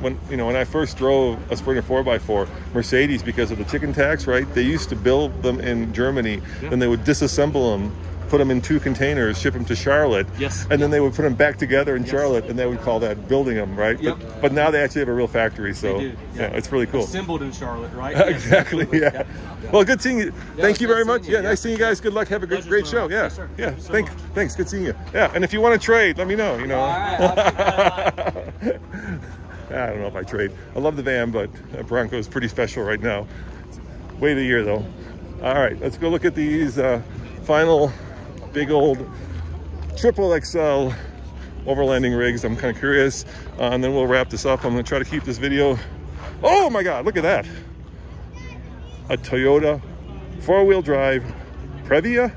when I first drove a Sprinter 4x4, Mercedes, because of the chicken tax, right? They used to build them in Germany, then they would disassemble them, put them in 2 containers, ship them to Charlotte, and then they would put them back together in Charlotte, and they would call that building them, right? But now they actually have a real factory, so they do. Yeah, it's really cool. Assembled in Charlotte, right? Exactly. Yeah. Well, good seeing you. Thank you very much. Yeah, nice seeing you guys. Good luck. Have a great show. Yeah. Yes, sir. Yeah. Thanks. Good seeing you. Yeah. And if you want to trade, let me know. All right. I'll keep that on. I don't know if I trade. I love the van, but Bronco is pretty special right now. Wait a year though. All right, let's go look at these final. Big old XXL overlanding rigs. I'm kind of curious, and then we'll wrap this up. I'm going to try to keep this video. Oh my God, look at that! A Toyota four-wheel drive Previa.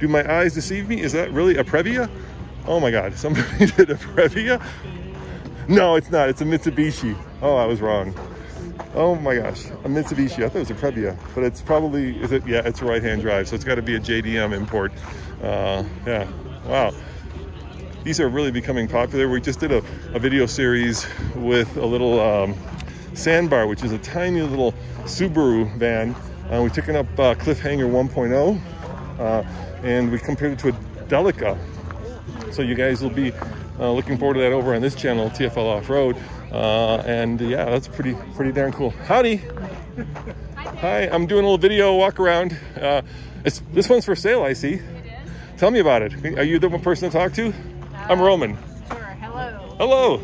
Do my eyes deceive me? Is that really a Previa? Oh my God, somebody did a Previa? No, it's not. It's a Mitsubishi. Oh, I was wrong. Oh my gosh, a Mitsubishi. I thought it was a Previa, but it's probably, is it? Yeah, it's a right-hand drive, so it's got to be a JDM import. Yeah, wow. These are really becoming popular. We just did a video series with a little Sandbar, which is a tiny little Subaru van. We've taken up Cliffhanger 1.0, and we compared it to a Delica. So you guys will be looking forward to that over on this channel, TFL Off-Road. And yeah, that's pretty darn cool. Howdy. Hi, I'm doing a little video walk around. This one's for sale, I see. It is. Tell me about it. Are you the person to talk to? I'm Roman. Sure. Hello. Hello.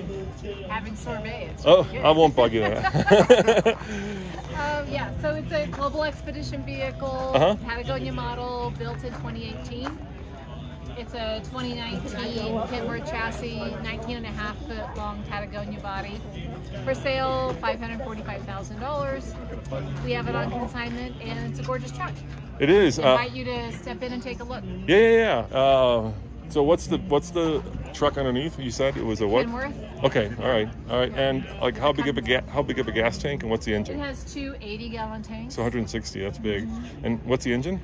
Having sorbet. Oh, good. I won't bug you. Yeah, so it's a global expedition vehicle, Patagonia model, built in 2018. It's a 2019 Kenworth chassis, 19.5-foot long Patagonia body. For sale, $545,000. We have it on consignment, and it's a gorgeous truck. It is. I invite you to step in and take a look. Yeah. So what's the truck underneath? You said it was a what? Kenworth. Okay, all right. And like how big of a gas tank, and what's the engine? It has two 80-gallon tanks. So 160. That's big. And what's the engine?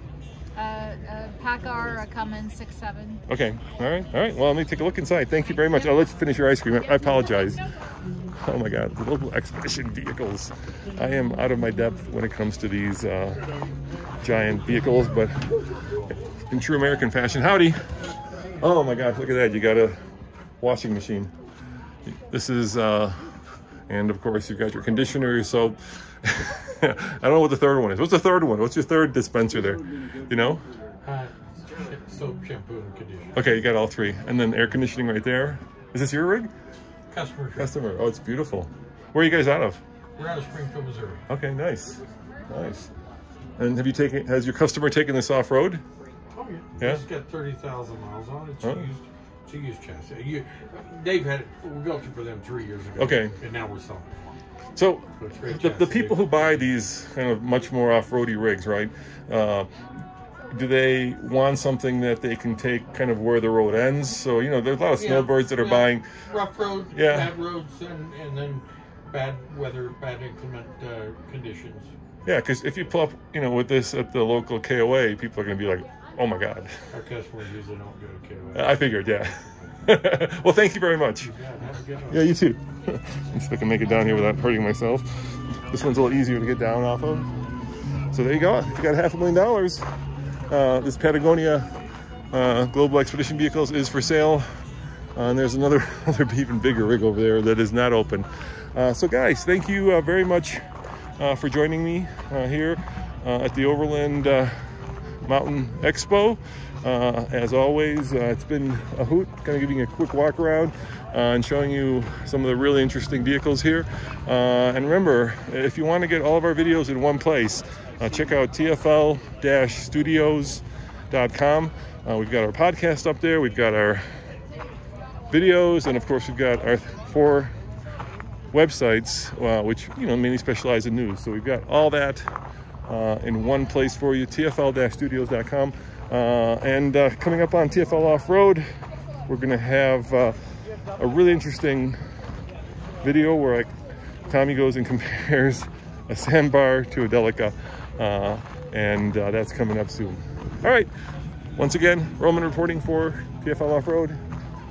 A Packard, a Cummins 6.7. Okay, all right. Well, let me take a look inside. Thank you very much. I'll let you finish your ice cream. I apologize. Oh my God, global expedition vehicles. I am out of my depth when it comes to these giant vehicles, but in true American fashion. Howdy. Oh my gosh, look at that. You got a washing machine. This is, and of course you've got your conditioner, your soap. I don't know what the third one is. What's the third one? What's your third dispenser there? You know? Soap, shampoo, and conditioner. Okay, you got all three. And then air conditioning right there. Is this your rig? Customer. Oh, it's beautiful. Where are you guys out of? We're out of Springfield, Missouri. Okay, nice. And has your customer taken this off-road? Oh, yeah. It's got 30,000 miles on it. She used chassis. Dave had it. We built it for them 3 years ago. Okay. And now we're selling it. So the people who buy these kind of much more off-roady rigs, right, do they want something that they can take kind of where the road ends? So, you know, there's a lot of snowbirds that are buying rough roads, bad roads, and then bad weather, bad inclement conditions. Yeah, because if you pull up, you know, with this at the local KOA, people are going to be like, oh my God. Our customers usually don't go to KOA. I figured, yeah. Well, thank you very much. Yeah, you too. Let's see if I can make it down here without hurting myself. This one's a little easier to get down off of. So there you go. If you got $500,000, this Patagonia Global Expedition Vehicles is for sale. And there's another even bigger rig over there that is not open. So guys, thank you very much for joining me here at the Overland Mountain Expo. As always, it's been a hoot, kind of giving you a quick walk around and showing you some of the really interesting vehicles here. And remember, if you want to get all of our videos in one place, check out tfl-studios.com. We've got our podcast up there, we've got our videos, and of course we've got our 4 websites, which, you know, mainly specialize in news. So we've got all that in one place for you, tfl-studios.com. And coming up on TFL Off-Road, we're going to have a really interesting video where Tommy goes and compares a Sandbar to a Delica, and that's coming up soon. All right, once again, Roman reporting for TFL Off-Road,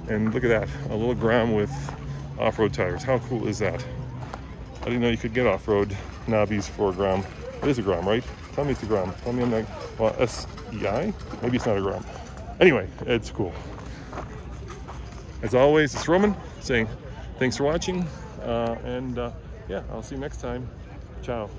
and look at that, a little Gram with off-road tires. How cool is that? I didn't know you could get off-road knobbies for a Gram. It is a Gram, right? Tell me it's a Gram. Tell me I'm like, well, SEI? Maybe it's not a Gram. Anyway, it's cool. As always, it's Roman saying thanks for watching. And yeah, I'll see you next time. Ciao.